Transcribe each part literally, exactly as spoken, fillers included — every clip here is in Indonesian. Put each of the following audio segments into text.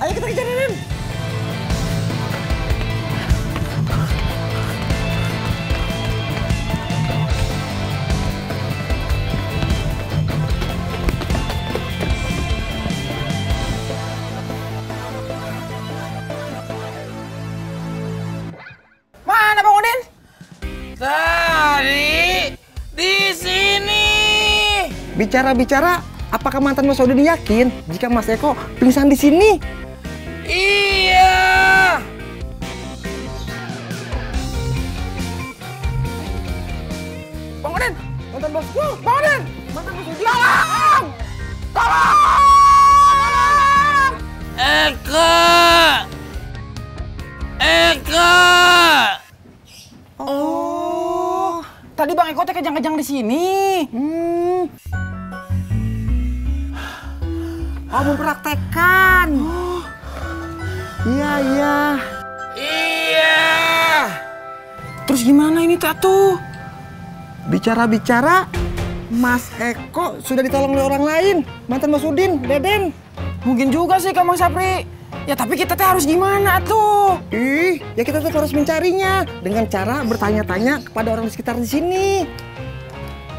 Ayo kita kejar Nen. Mana Bang Udin? Tadi di sini. Bicara-bicara. Apakah mantan Mas Udin yakin jika Mas Eko pingsan di sini? Iya. Bang Udin, mantan bosku, Bang Udin, mantan Mas Udin. Tolong, tolong. Eko, Eko. Oh, tadi Bang Eko teh kejang-kejang di sini. Hmm. Oh, mempraktekkan. Oh. Iya, iya. Iya. Terus gimana ini, Tatu? Bicara-bicara, Mas Eko sudah ditolong oleh orang lain. Mantan Mas Udin, Deden. Mungkin juga sih, Kang Sapri. Ya, tapi kita teh harus gimana, tuh? Ih, ya kita tuh harus mencarinya. Dengan cara bertanya-tanya kepada orang di sekitar di sini.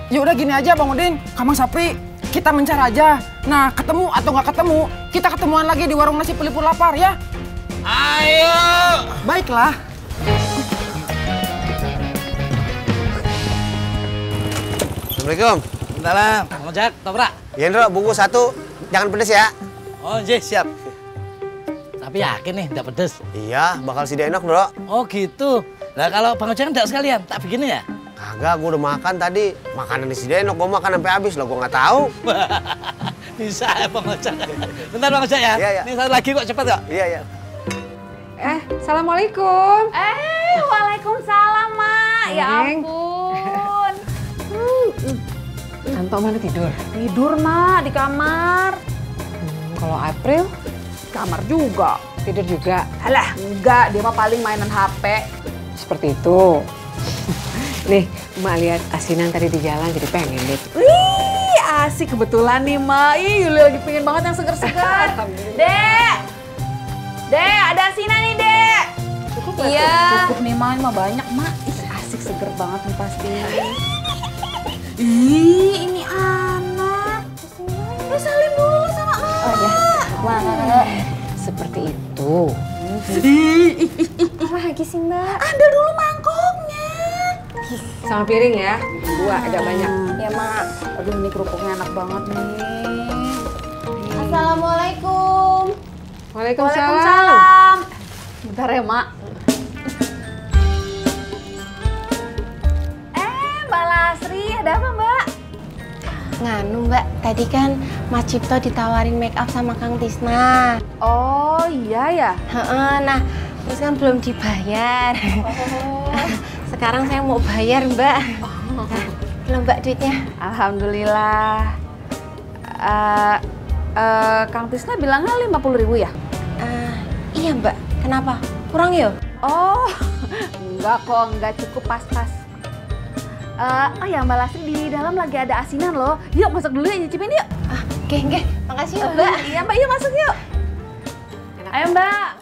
Ya udah gini aja, Bang Udin. Kang Sapri. Kita mencar aja. Nah, ketemu atau nggak ketemu, kita ketemuan lagi di warung nasi pelipur lapar ya. Ayo. Baiklah. Assalamualaikum. Waalaikumsalam. Bang Ojak, Toprak. Yendro, bungkus satu. Jangan pedes ya. Oh, jih, siap. Tapi yakin nih, nggak pedes. Iya, bakal sida enak, Bro. Oh, gitu. Nah, kalau Bang Ojak nggak sekalian, tak begini ya? Kagak, gue udah makan tadi. Makanan di Sidenok, gue makan sampai habis. Loh, gue nggak tahu. Bisa ya, Bang Ojak. Bentar, Bang Ojak ya. Iya, iya. Ini satu lagi kok, cepat kok. Iya, iya. Eh, Assalamualaikum. Eh, Waalaikumsalam, Mak. Ya ampun. hmm. Anto mana tidur? Tidur, Mak. Di kamar. Hmm, kalau April, kamar juga. Tidur juga? Alah, enggak. Dia mah paling mainan H P. Seperti itu. Nih, Mak lihat asinan tadi di jalan jadi pengen deh. Wih, asik kebetulan nih, Mak. Ih, Yuli lagi pengen banget yang seger-seger. Dek! Dek, ada asinan nih, Dek! Cukup gak? Iya. Cukup nih, Mak. Ini mah banyak, Mak. Ih, asik seger banget nih pasti. Ih, ini anak. Lu salim dulu sama Mak. Oh, ya. Mak, seperti itu. Ih, lagi sih, Mbak. Ada dulu mangkoknya. Sama piring ya, dua agak banyak. Ya, Mak. Aduh, ini kerupuknya enak banget nih. Assalamualaikum. Waalaikumsalam. Waalaikumsalam. Bentar ya, Mak. Eh, Mbak Lasri, ada apa, Mbak? Nganu, Mbak. Tadi kan Mas Cipto ditawarin make up sama Kang Tisna. Oh, iya ya? Heeh, nah terus kan belum dibayar. Oh. Sekarang saya mau bayar, Mbak. Oh. Belum, Mbak, duitnya. Alhamdulillah. Uh, uh, Kang Tisna bilangnya lima puluh ribu ya? Uh, iya, Mbak. Kenapa? Kurang ya? Oh, enggak kok. Enggak, cukup pas-pas. Uh, oh ya, Mbak Lasri, di dalam lagi ada asinan loh. Yuk, masuk dulu ya, nyicipin yuk. Oke, ah, oke. Makasih ya, Mbak. Iya, Mbak. Yuk, masuk yuk. Enak. Ayo, Mbak.